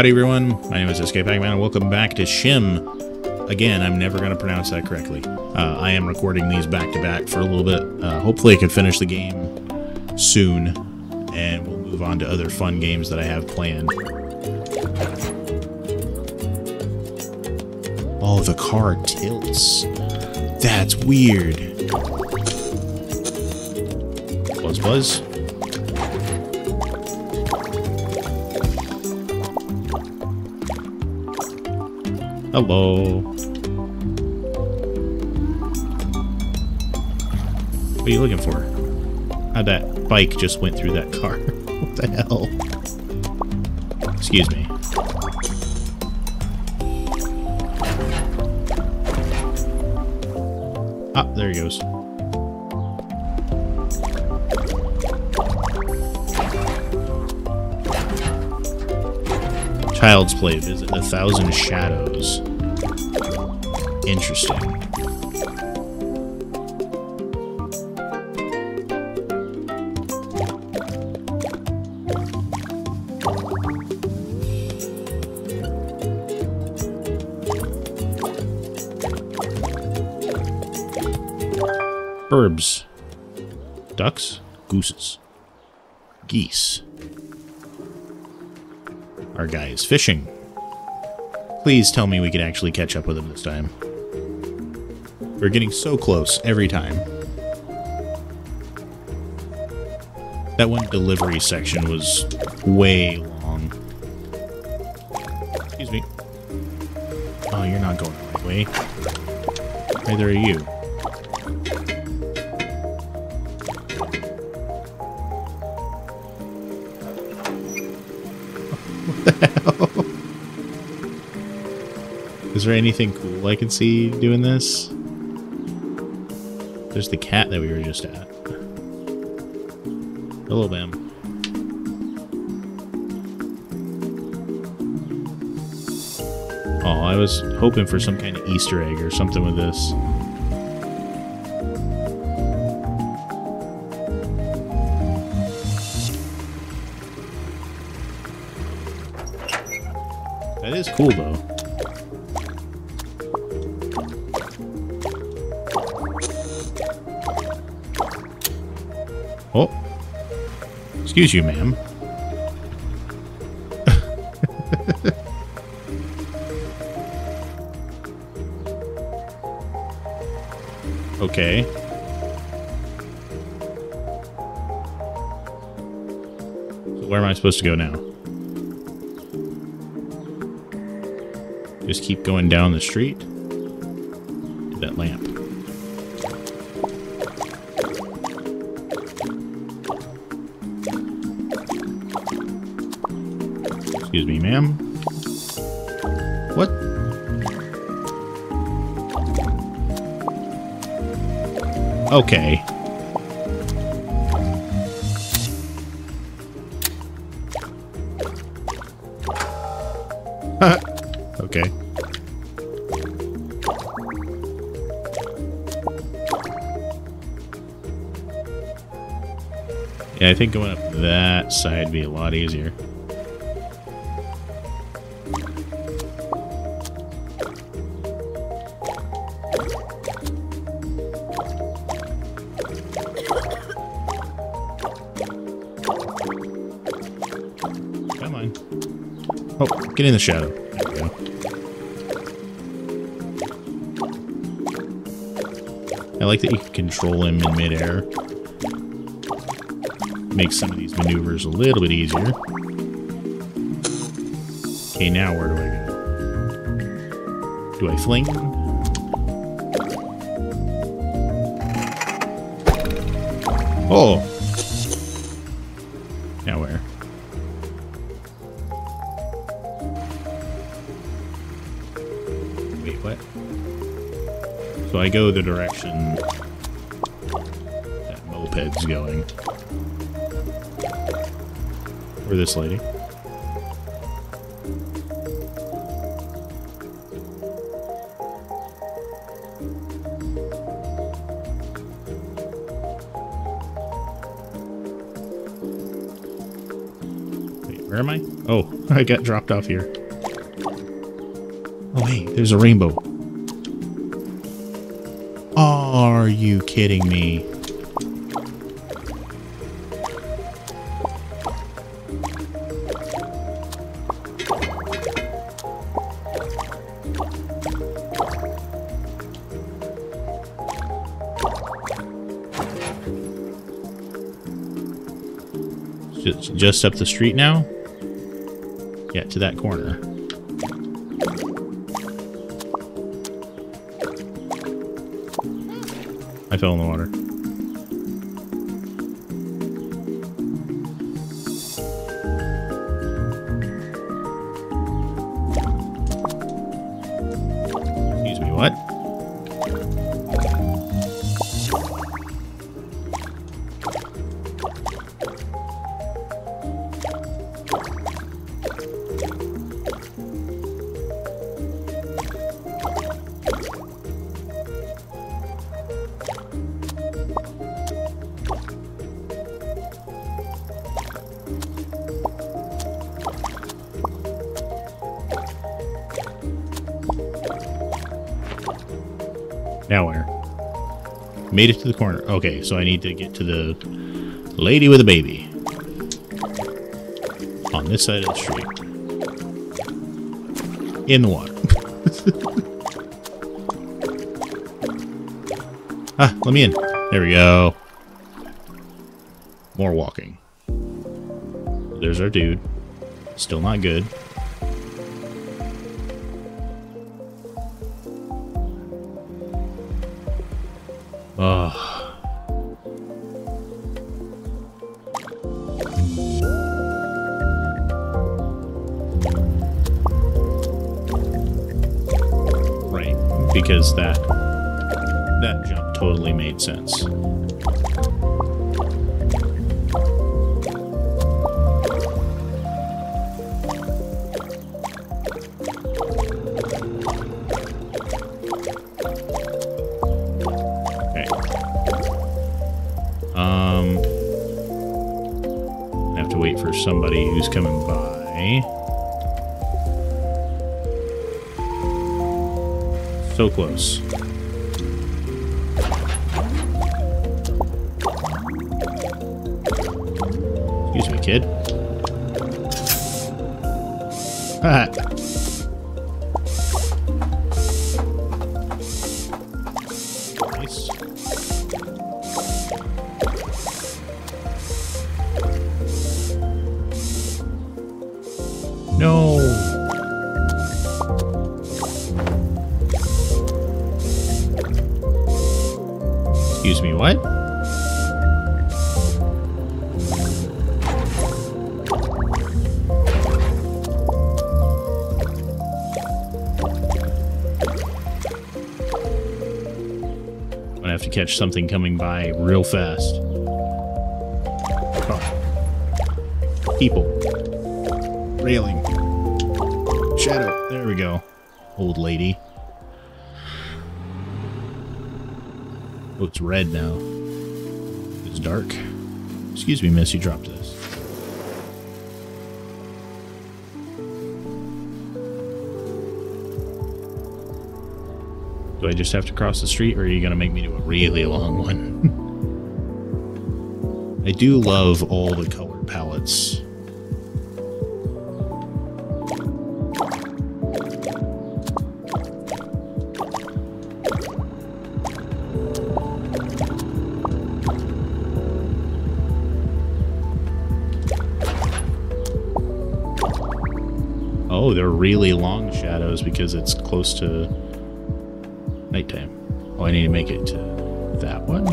Howdy everyone, my name is SK Pac-Man and welcome back to SCHiM. Again, I'm never going to pronounce that correctly. I am recording these back to back for a little bit. Hopefully I can finish the game soon and we'll move on to other fun games that I have planned. Oh, the car tilts. That's weird. Buzz buzz. Hello. What are you looking for? How'd that bike just went through that car? What the hell? Excuse me. Ah, there he goes. Child's Play, visit 1,000 Shadows. Interesting. Birds. Ducks. Gooses. Geese. Our guy is fishing. Please tell me we can actually catch up with him this time. We're getting so close every time. That one delivery section was way long. Excuse me. Oh, you're not going the right way. Neither are you. Is there anything cool I can see doing this? There's the cat that we were just at. Hello, Bam. Oh, I was hoping for some kind of Easter egg or something with this. That is cool, though. Excuse you, ma'am. Okay. So where am I supposed to go now? Just keep going down the street to that lamp. Excuse me, ma'am. What? Okay. Okay. Yeah, I think going up that side would be a lot easier. Oh, get in the shadow. There we go. I like that you can control him in midair. Makes some of these maneuvers a little bit easier. Okay, now where do I go? Do I fling? Oh! Now where? Wait, what? So I go the direction that moped's going. Or this lady. Wait, where am I? Oh, I got dropped off here. Oh, hey, there's a rainbow. Are you kidding me? Just up the street now? Yeah, to that corner. I fell in the water. Excuse me, what? Now where? Made it to the corner. Okay, so I need to get to the lady with a baby. On this side of the street. In the water. Ah, let me in. There we go. More walking. There's our dude. Still not good. Oh. Right, because that jump totally made sense. Somebody who's coming by. So close. Excuse me, kid. Ah. Nice. No. Excuse me, what? I'm gonna have to catch something coming by real fast. Oh. People. Railing. Shadow. There we go. Old lady. Oh, it's red now. It's dark. Excuse me, miss. You dropped this. Do I just have to cross the street, or are you going to make me do a really long one? I do love all the color palettes. Oh, they're really long shadows because it's close to nighttime. Oh, I need to make it to that one?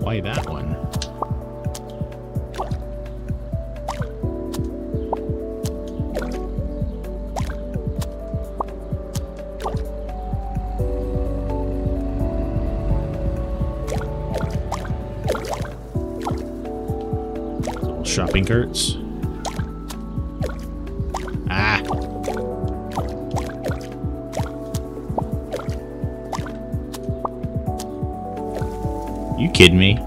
Why that one? Little shopping carts. You kidding me?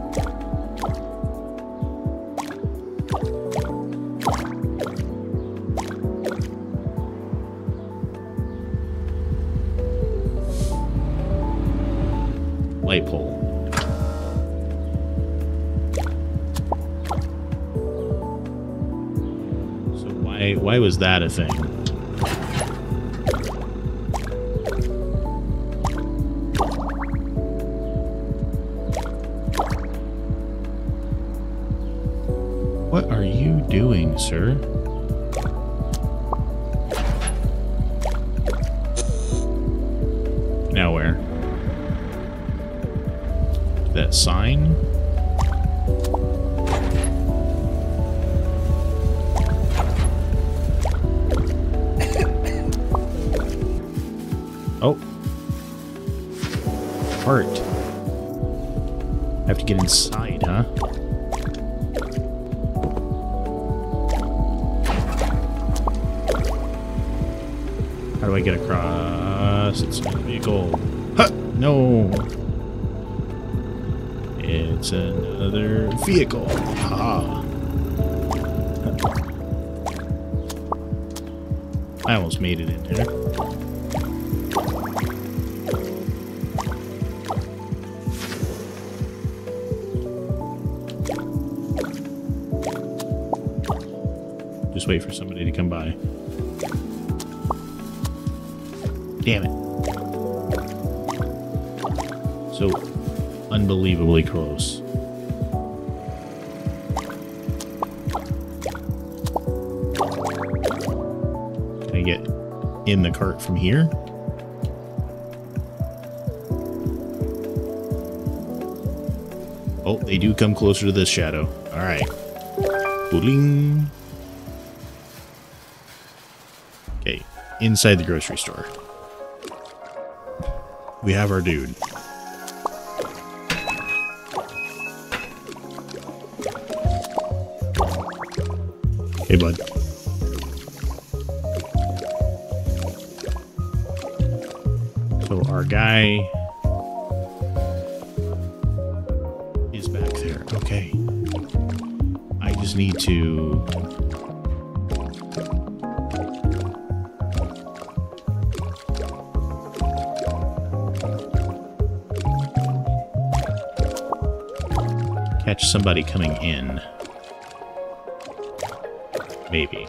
flagpole. So why was that a thing? What are you doing, sir? Sign. Oh. Heart. I have to get inside, huh? How do I get across? It's a vehicle. Huh! No! It's another vehicle. Ha! I almost made it in there. Just wait for somebody to come by. Damn it. So... unbelievably close. Can I get in the cart from here? Oh, they do come closer to this shadow. All right. Bling. Okay, inside the grocery store. We have our dude. Hey, bud. So our guy is back there. Okay. I just need to... catch somebody coming in. Maybe.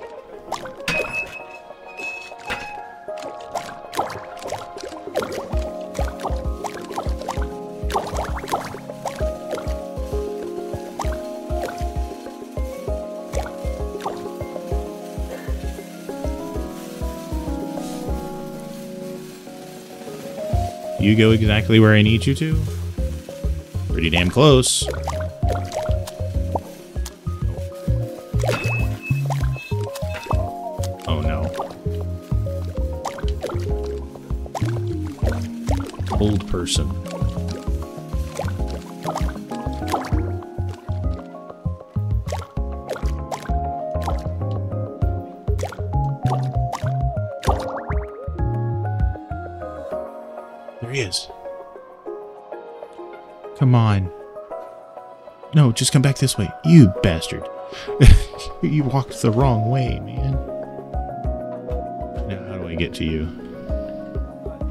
You go exactly where I need you to? Pretty damn close. Old person. There he is. Come on. No, just come back this way. You bastard. You walked the wrong way, man. Now, how do I get to you?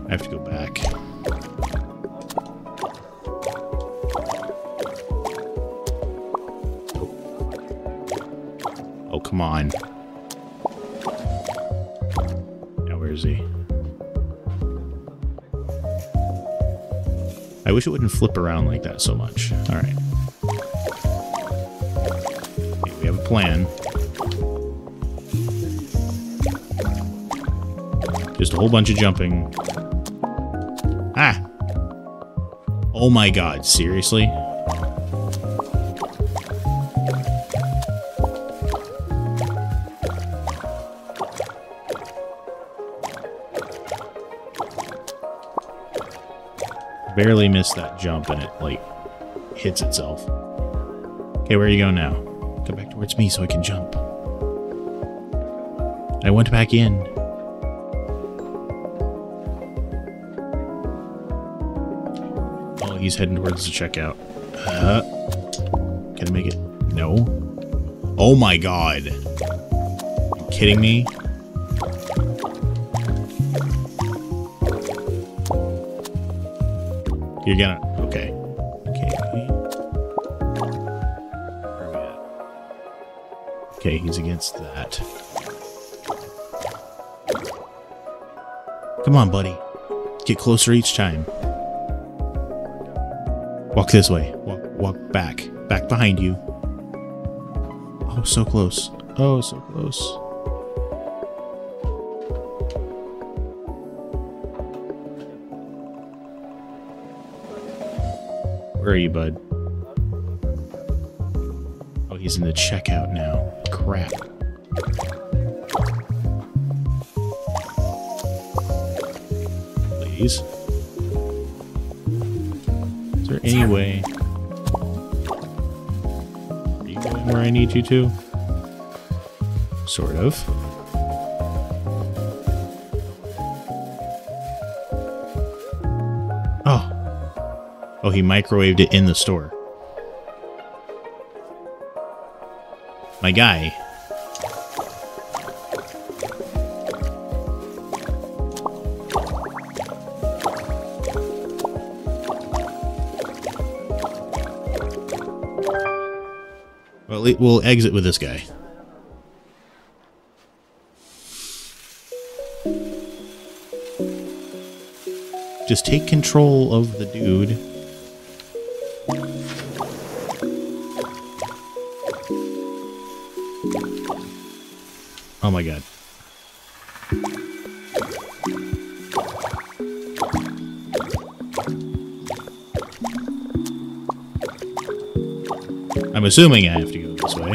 I have to go back. Come on. Now where is he? I wish it wouldn't flip around like that so much. Alright. Okay, we have a plan. Just a whole bunch of jumping. Ah! Oh my god, seriously? Barely missed that jump and it, like, hits itself. Okay, where are you going now? Come back towards me so I can jump. I went back in. Oh, he's heading towards the checkout. Can I make it? No. Oh my god. Are you kidding me? You're gonna, okay. Okay. Where are we at? Okay, he's against that. Come on, buddy. Get closer each time. Walk this way. Walk back. Back behind you. Oh, so close. Oh, so close. Where are you, bud? Oh, he's in the checkout now. Crap. Please. Is there any way? Are you going where I need you to? Sort of. Oh, he microwaved it in the store. My guy. Well, we'll exit with this guy. Just take control of the dude. Oh my god. I'm assuming I have to go this way.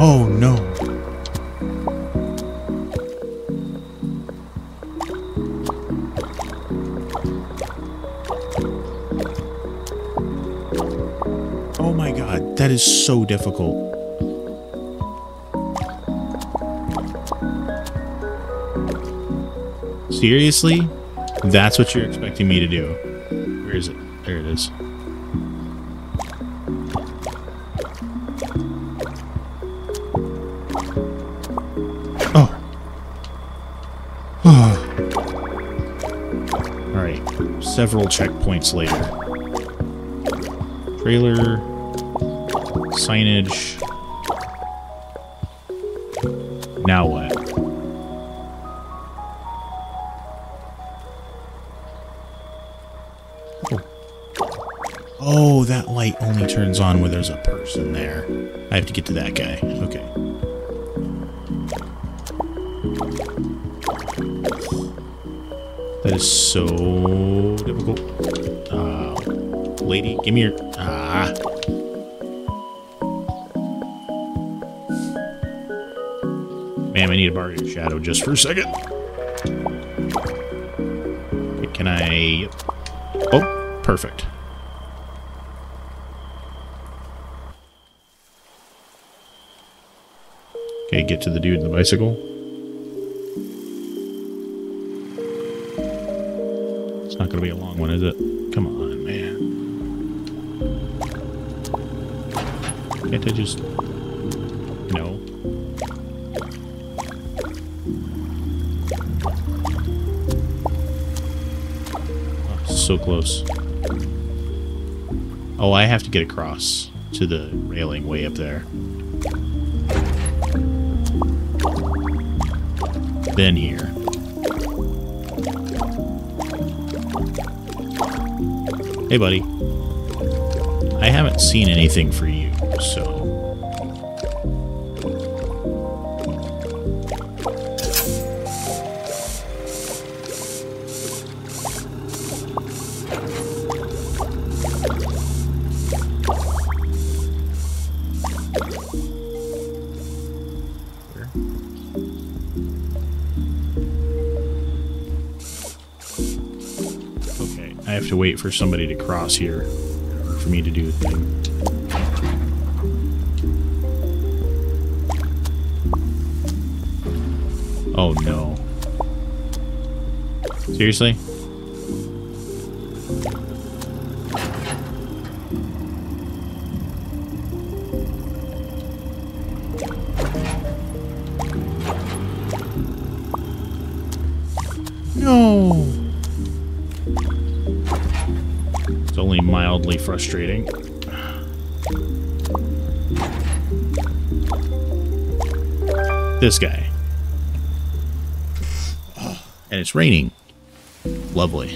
Oh no. Oh my god, that is so difficult. Seriously? That's what you're expecting me to do? Where is it? There it is. Alright, several checkpoints later. Trailer, signage. Now what? Oh, that light only turns on when there's a person there. I have to get to that guy. Okay. That is so difficult. Lady, give me your... Ah. Ma'am, I need to borrow your shadow just for a second. Can I... Oh, perfect. Okay, get to the dude in the bicycle. Not gonna be a long one, is it? Come on, man. Can't I just... No. Oh, so close. Oh, I have to get across to the railing way up there. Then here. Hey, buddy. I haven't seen anything for you, so... I have to wait for somebody to cross here for me to do the thing. Oh no. Seriously? No. It's only mildly frustrating. This guy. Oh, and it's raining. Lovely.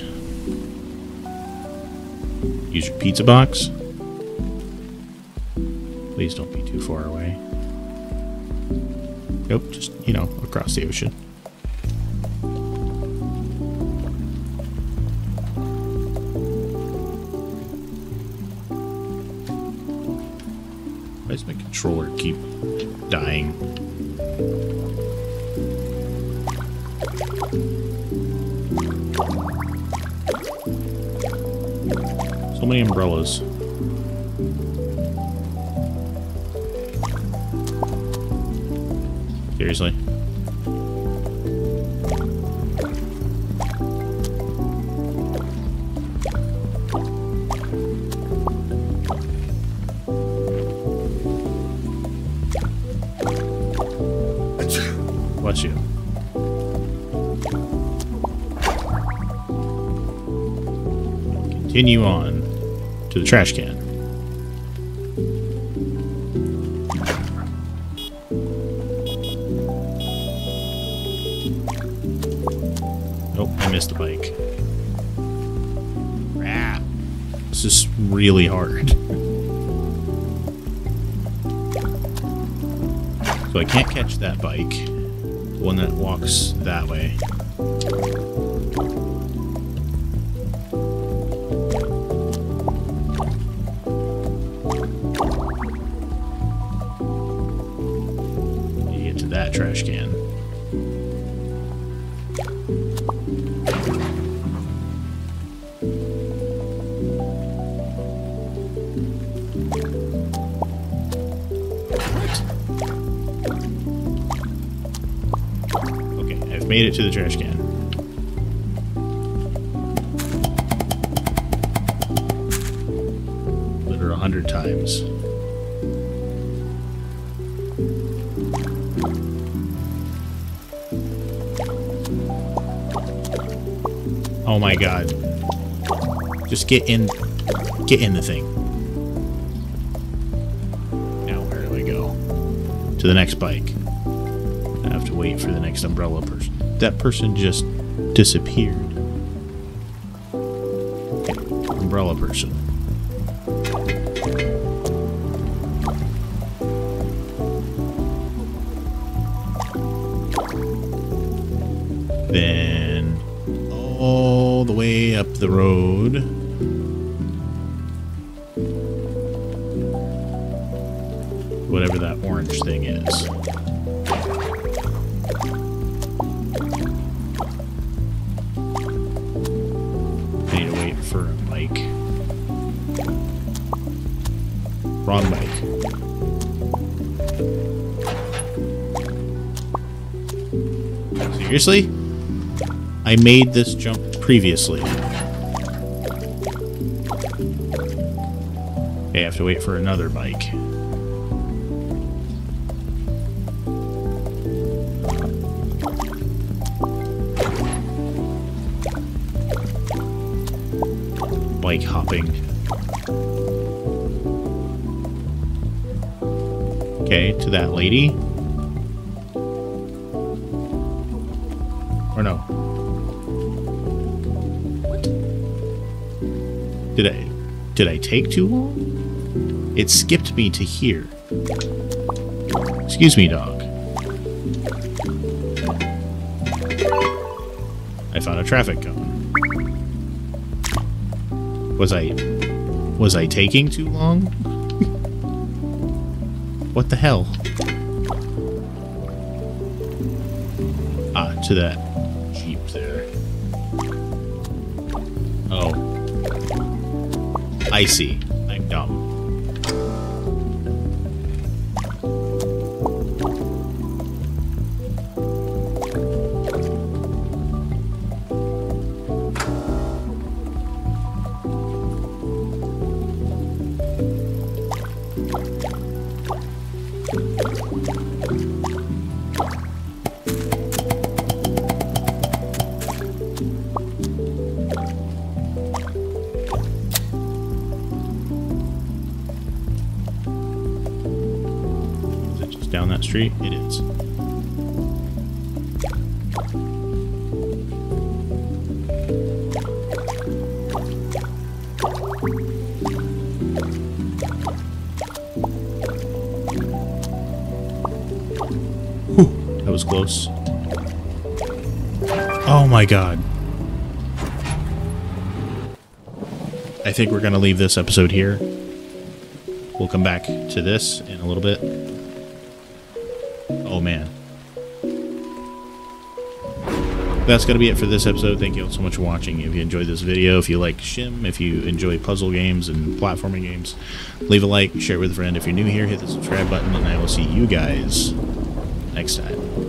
Use your pizza box. Please don't be too far away. Nope, just, you know, across the ocean. Why does my controller keep dying? So many umbrellas. Seriously? Bless you. Continue on to the trash can. Nope, I missed the bike. Crap. This is really hard. So I can't catch that bike. One that walks that way. You get to that trash can. Made it to the trash can. Litter 100 times. Oh my god. Just get in the thing. Now where do I go? To the next bike. I have to wait for the next umbrella person. That person just disappeared. Umbrella person. Then all the way up the road. Whatever that orange thing is. Wrong bike. Seriously? I made this jump previously. Okay, I have to wait for another bike. Bike hopping. Okay, to that lady. Or no. What? Did I take too long? It skipped me to here. Excuse me, dog. I found a traffic cone. Was I taking too long? What the hell? Ah, to that Jeep there. Oh. I see. I'm dumb. down that street? It is. Whew, that was close. Oh my god. I think we're going to leave this episode here. We'll come back to this in a little bit. Oh man. That's going to be it for this episode. Thank you all so much for watching. If you enjoyed this video, if you like SCHiM, if you enjoy puzzle games and platforming games, leave a like, share it with a friend. If you're new here, hit the subscribe button, and I will see you guys next time.